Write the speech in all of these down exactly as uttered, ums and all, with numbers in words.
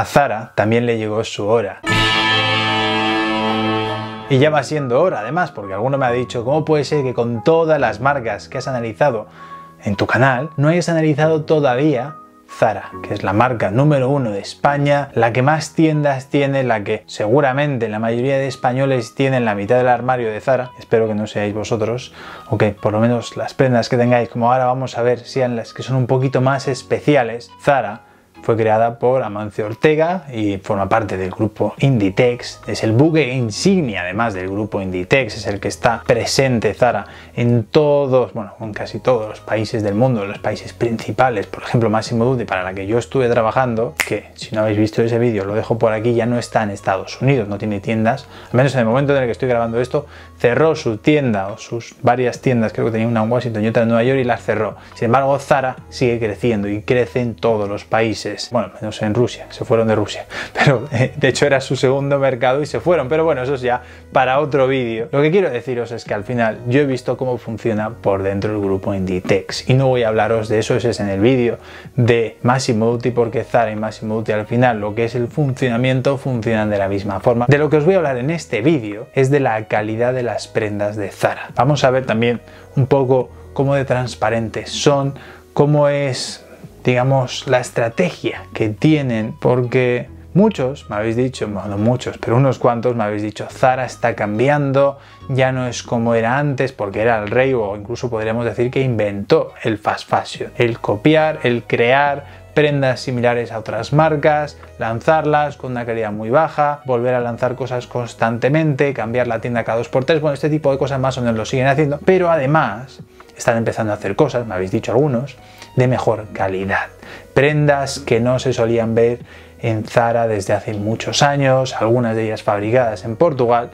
A Zara también le llegó su hora. Y ya va siendo hora, además, porque alguno me ha dicho, ¿cómo puede ser que con todas las marcas que has analizado en tu canal no hayas analizado todavía Zara, que es la marca número uno de España, la que más tiendas tiene, la que seguramente la mayoría de españoles tienen la mitad del armario de Zara? Espero que no seáis vosotros, o que por lo menos las prendas que tengáis, como ahora vamos a ver, sean las que son un poquito más especiales. Zara fue creada por Amancio Ortega y forma parte del grupo Inditex. Es el buque insignia, además, del grupo Inditex. Es el que está presente Zara en todos, bueno, en casi todos los países del mundo, los países principales. Por ejemplo, Massimo Dutti, para la que yo estuve trabajando, que si no habéis visto ese vídeo, lo dejo por aquí, ya no está en Estados Unidos, no tiene tiendas. Al menos en el momento en el que estoy grabando esto, cerró su tienda o sus varias tiendas. Creo que tenía una en Washington y otra en Nueva York y las cerró. Sin embargo, Zara sigue creciendo y crece en todos los países. Bueno, menos en Rusia, se fueron de Rusia, pero eh, de hecho era su segundo mercado y se fueron, pero bueno, eso es ya para otro vídeo. Lo que quiero deciros es que al final yo he visto cómo funciona por dentro el grupo Inditex y no voy a hablaros de eso, ese es en el vídeo de Massimo Dutti, porque Zara y Massimo Dutti al final, lo que es el funcionamiento, funcionan de la misma forma. De lo que os voy a hablar en este vídeo es de la calidad de las prendas de Zara. Vamos a ver también un poco cómo de transparentes son, cómo es, digamos, la estrategia que tienen, porque muchos me habéis dicho, bueno, no muchos, pero unos cuantos me habéis dicho, Zara está cambiando, ya no es como era antes, porque era el rey, o incluso podríamos decir que inventó el fast fashion, el copiar, el crear prendas similares a otras marcas, lanzarlas con una calidad muy baja, volver a lanzar cosas constantemente, cambiar la tienda cada dos por tres, bueno, este tipo de cosas más o menos lo siguen haciendo, pero además están empezando a hacer cosas, me habéis dicho algunos, de mejor calidad. Prendas que no se solían ver en Zara desde hace muchos años, algunas de ellas fabricadas en Portugal,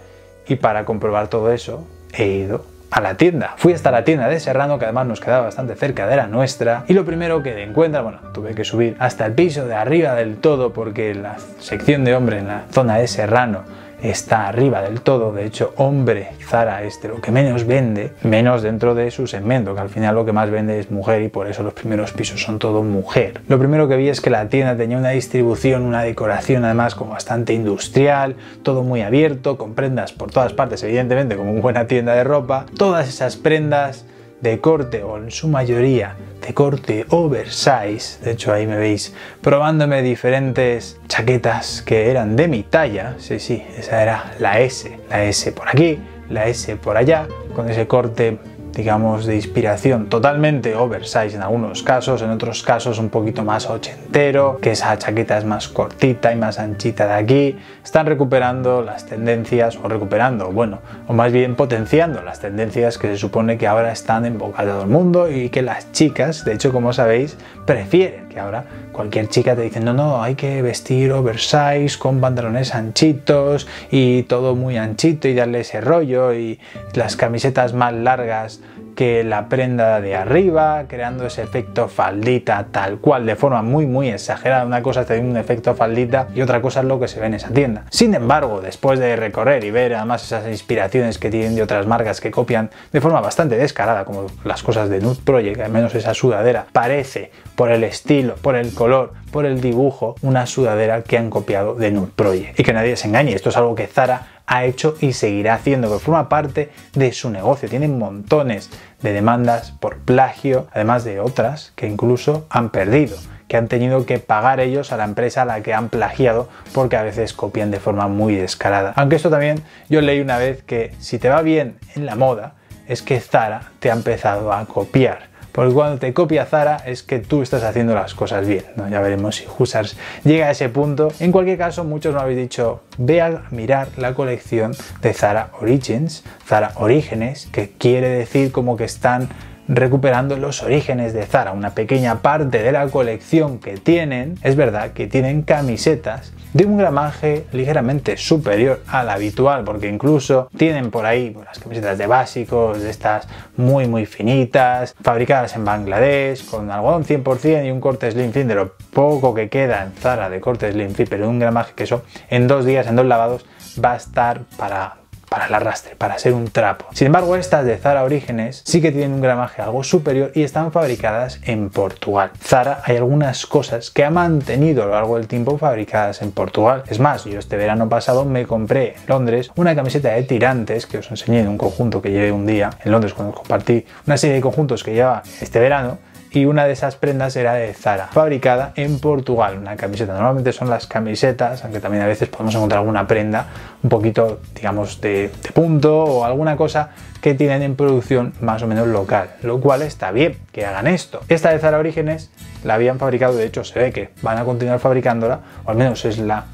y para comprobar todo eso he ido a la tienda. Fui hasta la tienda de Serrano, que además nos quedaba bastante cerca de la nuestra, y lo primero que encuentra, bueno, tuve que subir hasta el piso de arriba del todo, porque la sección de hombre en la zona de Serrano está arriba del todo. De hecho, hombre, Zara es de lo que menos vende, menos dentro de su segmento, que al final lo que más vende es mujer, y por eso los primeros pisos son todo mujer. Lo primero que vi es que la tienda tenía una distribución, una decoración además como bastante industrial, todo muy abierto, con prendas por todas partes, evidentemente, como una buena tienda de ropa. Todas esas prendas de corte, o en su mayoría de corte oversize, de hecho ahí me veis probándome diferentes chaquetas que eran de mi talla, sí, sí, esa era la S, la S por aquí, la S por allá, con ese corte, digamos, de inspiración totalmente oversize en algunos casos, en otros casos un poquito más ochentero, que esa chaqueta es más cortita y más anchita de aquí. Están recuperando las tendencias, o recuperando, bueno, o más bien potenciando las tendencias que se supone que ahora están en boca de todo el mundo y que las chicas, de hecho, como sabéis, prefieren. Que ahora cualquier chica te dice, no, no, hay que vestir oversize con pantalones anchitos y todo muy anchito y darle ese rollo, y las camisetas más largas que la prenda de arriba, creando ese efecto faldita tal cual, de forma muy muy exagerada. Una cosa es tener un efecto faldita y otra cosa es lo que se ve en esa tienda. Sin embargo, después de recorrer y ver además esas inspiraciones que tienen de otras marcas que copian de forma bastante descarada, como las cosas de Nude Project, al menos esa sudadera parece, por el estilo, por el color, por el dibujo, una sudadera que han copiado de Nude Project. Y que nadie se engañe, esto es algo que Zara ha hecho y seguirá haciendo, que forma parte de su negocio. Tienen montones de demandas por plagio, además de otras que incluso han perdido, que han tenido que pagar ellos a la empresa a la que han plagiado, porque a veces copian de forma muy descarada. Aunque esto también, yo leí una vez que si te va bien en la moda, es que Zara te ha empezado a copiar. Porque cuando te copia Zara es que tú estás haciendo las cosas bien, ¿no? Ya veremos si Husars llega a ese punto. En cualquier caso, muchos me habéis dicho, ve a mirar la colección de Zara Origins, Zara Orígenes, que quiere decir como que están recuperando los orígenes de Zara, una pequeña parte de la colección que tienen. Es verdad que tienen camisetas de un gramaje ligeramente superior al habitual, porque incluso tienen por ahí, bueno, las camisetas de básicos, de estas muy muy finitas, fabricadas en Bangladesh, con algodón cien por cien y un corte slim fit, de lo poco que queda en Zara de corte slim fit, pero un gramaje que eso en dos días, en dos lavados, va a estar para para el arrastre, para ser un trapo. Sin embargo, estas de Zara Origins sí que tienen un gramaje algo superior y están fabricadas en Portugal. Zara, hay algunas cosas que ha mantenido a lo largo del tiempo fabricadas en Portugal. Es más, yo este verano pasado me compré en Londres una camiseta de tirantes, que os enseñé en un conjunto que llevé un día en Londres cuando os compartí una serie de conjuntos que llevaba este verano, y una de esas prendas era de Zara, fabricada en Portugal, una camiseta. Normalmente son las camisetas, aunque también a veces podemos encontrar alguna prenda un poquito, digamos, de, de punto o alguna cosa que tienen en producción más o menos local, lo cual está bien que hagan esto. Esta de Zara Origins la habían fabricado, de hecho se ve que van a continuar fabricándola, o al menos es la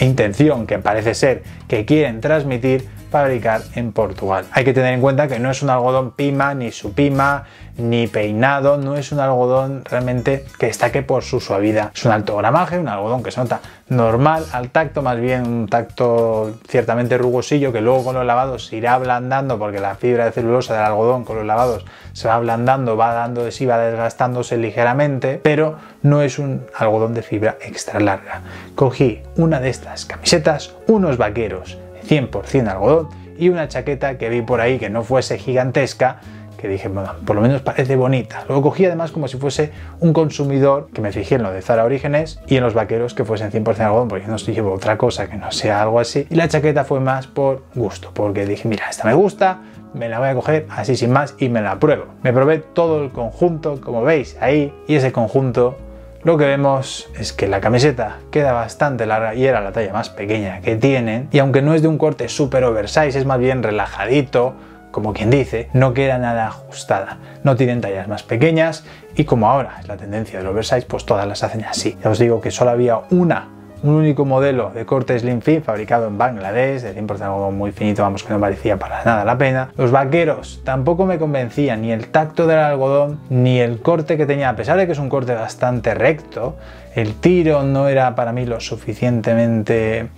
intención que parece ser que quieren transmitir, fabricar en Portugal. Hay que tener en cuenta que no es un algodón pima, ni supima, ni peinado, no es un algodón realmente que destaque por su suavidad. Es un alto gramaje, un algodón que se nota normal al tacto, más bien un tacto ciertamente rugosillo que luego con los lavados se irá ablandando, porque la fibra de celulosa del algodón con los lavados se va ablandando, va dando de sí, va desgastándose ligeramente, pero no es un algodón de fibra extra larga. Cogí una de estas camisetas, unos vaqueros cien por cien algodón y una chaqueta que vi por ahí que no fuese gigantesca, que dije, bueno, por lo menos parece bonita. Luego cogí además como si fuese un consumidor, que me fijé en lo de Zara Origins y en los vaqueros que fuesen cien por cien algodón, porque yo no llevo otra cosa que no sea algo así. Y la chaqueta fue más por gusto, porque dije, mira, esta me gusta, me la voy a coger así sin más y me la pruebo. Me probé todo el conjunto, como veis ahí, y ese conjunto lo que vemos es que la camiseta queda bastante larga y era la talla más pequeña que tienen, y aunque no es de un corte súper oversize, es más bien relajadito, como quien dice, no queda nada ajustada. No tienen tallas más pequeñas y como ahora es la tendencia del oversize, pues todas las hacen así. Ya os digo que solo había una, un único modelo de corte slim fit fabricado en Bangladesh, de cien por cien algodón muy finito, vamos, que no parecía para nada la pena. Los vaqueros tampoco me convencían, ni el tacto del algodón, ni el corte que tenía, a pesar de que es un corte bastante recto. El tiro no era para mí lo suficientemente...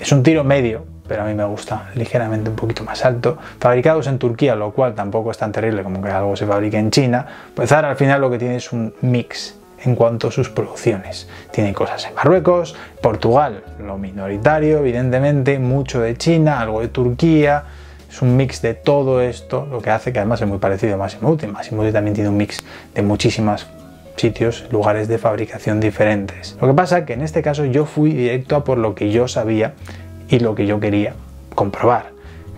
es un tiro medio, pero a mí me gusta ligeramente un poquito más alto. Fabricados en Turquía, lo cual tampoco es tan terrible como que algo se fabrique en China. Pues Zara al final lo que tiene es un mix en cuanto a sus producciones. Tiene cosas en Marruecos, Portugal, lo minoritario, evidentemente, mucho de China, algo de Turquía. Es un mix de todo esto, lo que hace que además es muy parecido a Massimo Dutti. Massimo Dutti también tiene un mix de muchísimas sitios, lugares de fabricación diferentes. Lo que pasa que en este caso yo fui directo a por lo que yo sabía y lo que yo quería comprobar.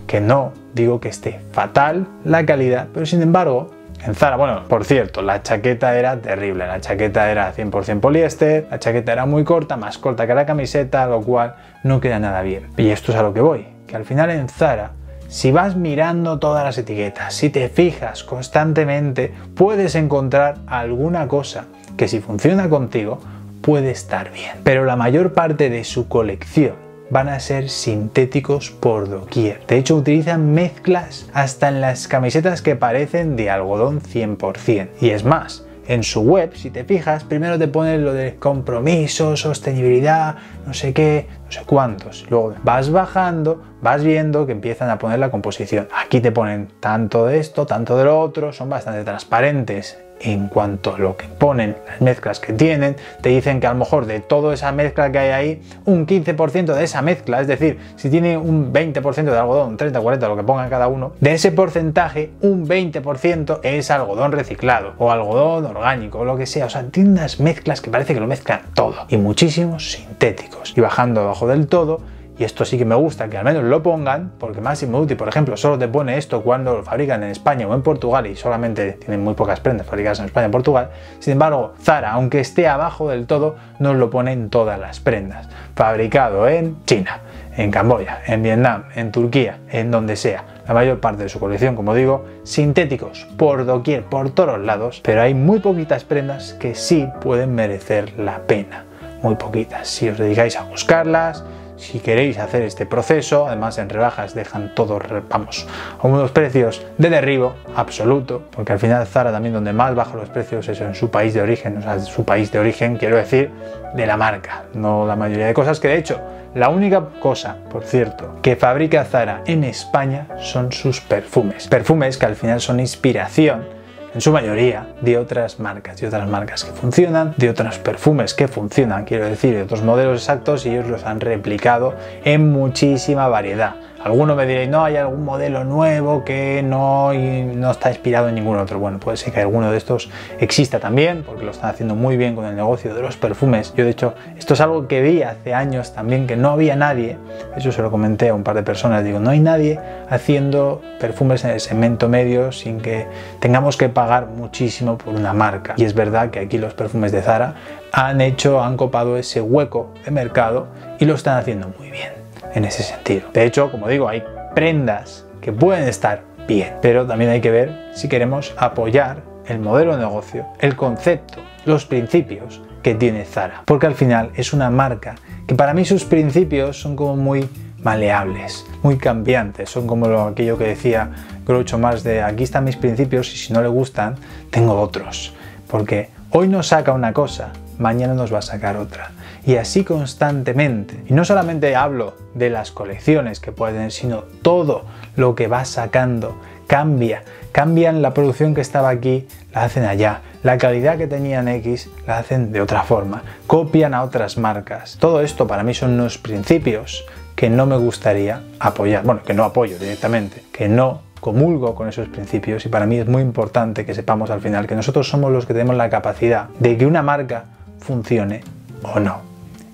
Que no digo que esté fatal la calidad, pero sin embargo, en Zara, bueno, por cierto, la chaqueta era terrible, la chaqueta era cien por cien poliéster, la chaqueta era muy corta, más corta que la camiseta, lo cual no queda nada bien. Y esto es a lo que voy, que al final en Zara, si vas mirando todas las etiquetas, si te fijas constantemente, puedes encontrar alguna cosa que si funciona contigo puede estar bien. Pero la mayor parte de su colección van a ser sintéticos por doquier. De hecho, utilizan mezclas hasta en las camisetas que parecen de algodón cien por cien. Y es más, en su web, si te fijas, primero te ponen lo de compromiso, sostenibilidad, no sé qué, no sé cuántos. Luego vas bajando, vas viendo que empiezan a poner la composición. Aquí te ponen tanto de esto, tanto de lo otro, son bastante transparentes en cuanto a lo que ponen, las mezclas que tienen. Te dicen que a lo mejor de toda esa mezcla que hay ahí, un quince por ciento de esa mezcla, es decir, si tiene un veinte por ciento de algodón, treinta, cuarenta, lo que pongan cada uno, de ese porcentaje, un veinte por ciento es algodón reciclado o algodón orgánico o lo que sea. O sea, tiene unas mezclas que parece que lo mezclan todo y muchísimos sintéticos. Y bajando abajo del todo, y esto sí que me gusta que al menos lo pongan, porque Massimo Dutti, por ejemplo, solo te pone esto cuando lo fabrican en España o en Portugal, y solamente tienen muy pocas prendas fabricadas en España o Portugal. Sin embargo, Zara, aunque esté abajo del todo, nos lo pone en todas las prendas. Fabricado en China, en Camboya, en Vietnam, en Turquía, en donde sea. La mayor parte de su colección, como digo, sintéticos por doquier, por todos lados, pero hay muy poquitas prendas que sí pueden merecer la pena. Muy poquitas. Si os dedicáis a buscarlas, si queréis hacer este proceso, además en rebajas dejan todos, vamos, a unos precios de derribo absoluto, porque al final Zara también donde más baja los precios es en su país de origen, o sea, su país de origen quiero decir de la marca, no la mayoría de cosas, que de hecho la única cosa, por cierto, que fabrica Zara en España son sus perfumes, perfumes que al final son inspiración en su mayoría de otras marcas, de otras marcas que funcionan, de otros perfumes que funcionan, quiero decir, de otros modelos exactos, y ellos los han replicado en muchísima variedad. Algunos me diréis, no, hay algún modelo nuevo que no, no está inspirado en ningún otro. Bueno, puede ser que alguno de estos exista también, porque lo están haciendo muy bien con el negocio de los perfumes. Yo, de hecho, esto es algo que vi hace años también, que no había nadie. Eso se lo comenté a un par de personas. Digo, no hay nadie haciendo perfumes en el segmento medio sin que tengamos que pagar muchísimo por una marca. Y es verdad que aquí los perfumes de Zara han hecho, han copado ese hueco de mercado y lo están haciendo muy bien en ese sentido. De hecho, como digo, hay prendas que pueden estar bien, pero también hay que ver si queremos apoyar el modelo de negocio, el concepto, los principios que tiene Zara. Porque al final es una marca que para mí sus principios son como muy maleables, muy cambiantes, son como lo, aquello que decía Groucho Marx de aquí están mis principios y si no le gustan, tengo otros. Porque hoy nos saca una cosa, mañana nos va a sacar otra. Y así constantemente. Y no solamente hablo de las colecciones que pueden, sino todo lo que va sacando cambia. Cambian la producción que estaba aquí, la hacen allá. La calidad que tenían X, la hacen de otra forma. Copian a otras marcas. Todo esto para mí son unos principios que no me gustaría apoyar. Bueno, que no apoyo directamente. Que no comulgo con esos principios. Y para mí es muy importante que sepamos al final que nosotros somos los que tenemos la capacidad de que una marca funcione o no.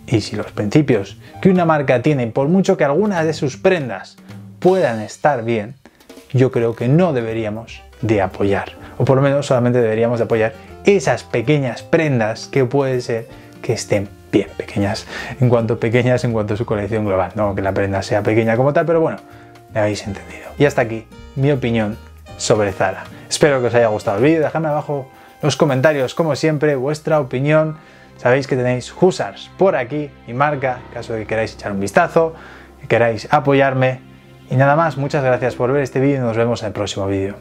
Y si los principios que una marca tiene, por mucho que algunas de sus prendas puedan estar bien, yo creo que no deberíamos de apoyar. O por lo menos solamente deberíamos de apoyar esas pequeñas prendas que puede ser que estén bien pequeñas. En cuanto pequeñas, en cuanto a su colección global. No que la prenda sea pequeña como tal, pero bueno, me habéis entendido. Y hasta aquí mi opinión sobre Zara. Espero que os haya gustado el vídeo. Dejadme abajo los comentarios, como siempre, vuestra opinión. Sabéis que tenéis Husars por aquí, mi marca, en caso de que queráis echar un vistazo, que queráis apoyarme. Y nada más, muchas gracias por ver este vídeo y nos vemos en el próximo vídeo.